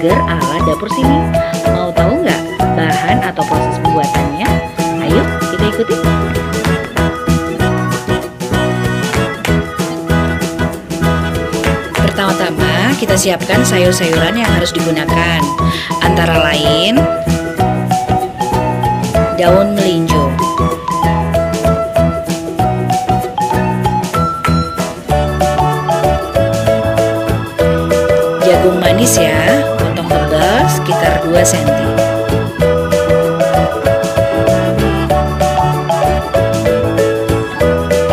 burger ala dapur sini. Mau tahu nggak bahan atau proses pembuatannya? Ayo kita ikuti. Pertama-tama kita siapkan sayur-sayuran yang harus digunakan, antara lain daun melinjo, jagung manis ya, potong tebal sekitar 2 cm.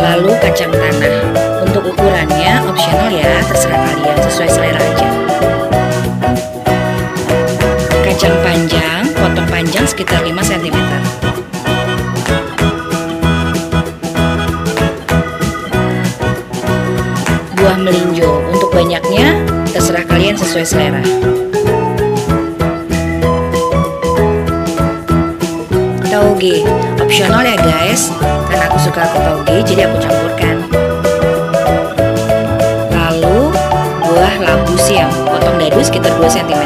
Lalu kacang tanah. Untuk ukurannya opsional ya, terserah kalian sesuai selera aja. Kacang panjang, potong panjang sekitar 5 cm. Buah melinjo, untuk banyaknya terserah kalian sesuai selera. Tauge, opsional ya guys, karena aku suka tauge jadi aku campurkan. Lalu buah labu siam, potong dadu sekitar 2 cm.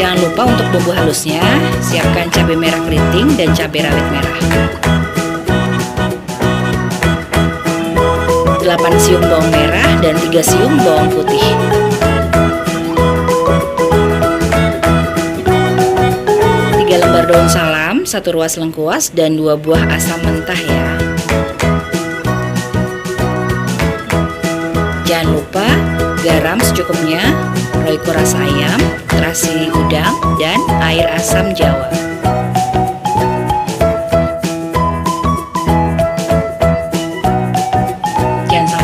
Jangan lupa untuk bumbu halusnya, siapkan cabai merah keriting dan cabai rawit merah. 8 siung bawang merah dan 3 siung bawang putih. Tiga lembar daun salam, 1 ruas lengkuas dan 2 buah asam mentah ya. Jangan lupa garam secukupnya, royco rasa ayam, terasi udang dan air asam jawa.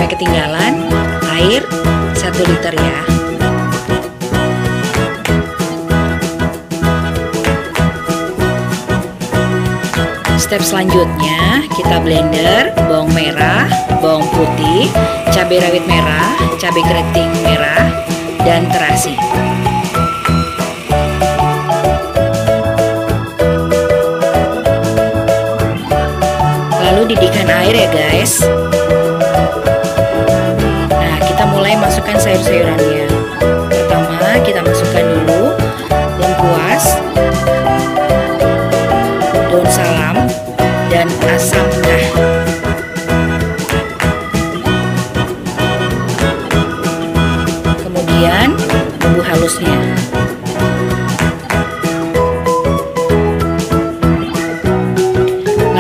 Ketinggalan air 1 liter ya. Step selanjutnya kita blender bawang merah, bawang putih, cabai rawit merah, cabai keriting merah dan terasi. Lalu didihkan air ya guys. Masukkan sayur-sayurannya. Pertama kita masukkan dulu lengkuas, daun salam dan asam mentah. Kemudian bumbu halusnya.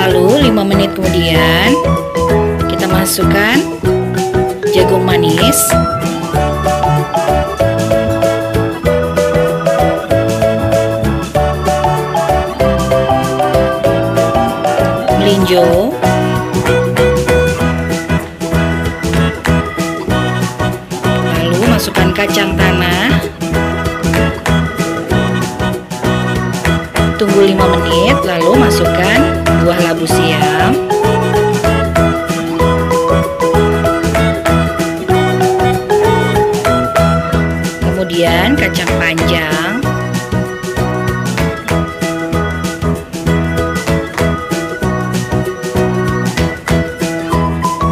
Lalu 5 menit kemudian kita masukkan jagung manis, melinjo, lalu masukkan kacang tanah. Tunggu 5 menit, lalu masukkan buah labu siam. Kemudian kacang panjang,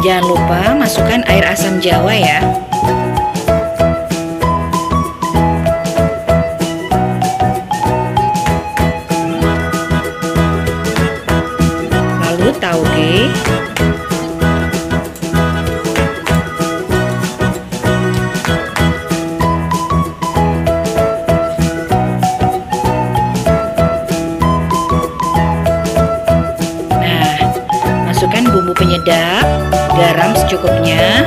jangan lupa masukkan air asam jawa ya. Lalu tauge, penyedap, garam secukupnya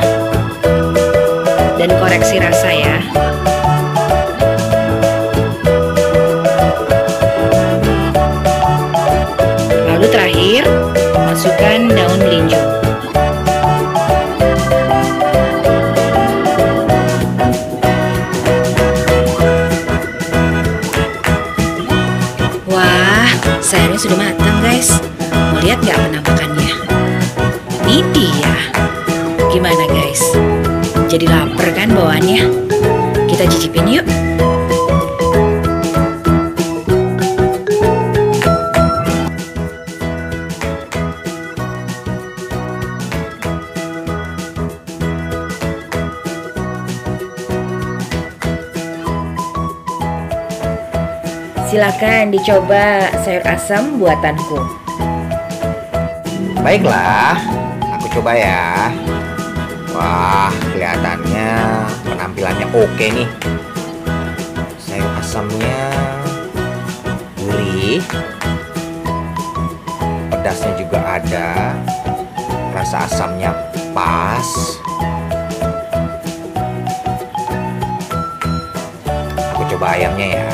dan koreksi rasa ya. Lalu terakhir masukkan daun melinjo. Wah, sayurnya sudah matang guys. Mau lihat nggak penampakannya? Ini ya. Gimana guys? Jadi lapar kan bawaannya? Kita cicipin yuk. Silakan dicoba sayur asam buatanku. Baiklah, aku coba ya. Wah, kelihatannya penampilannya oke nih. Sayur asamnya gurih, pedasnya juga ada, rasa asamnya pas. Aku coba ayamnya ya.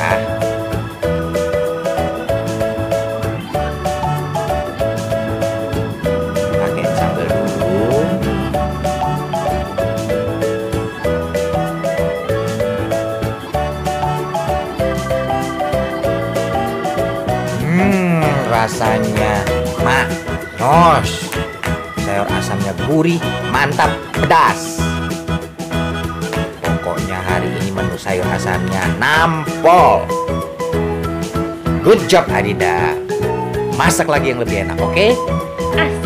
Rasanya manos, sayur asamnya gurih, mantap, pedas. Pokoknya hari ini menu sayur asamnya nampol. Good job Adinda, masak lagi yang lebih enak, oke?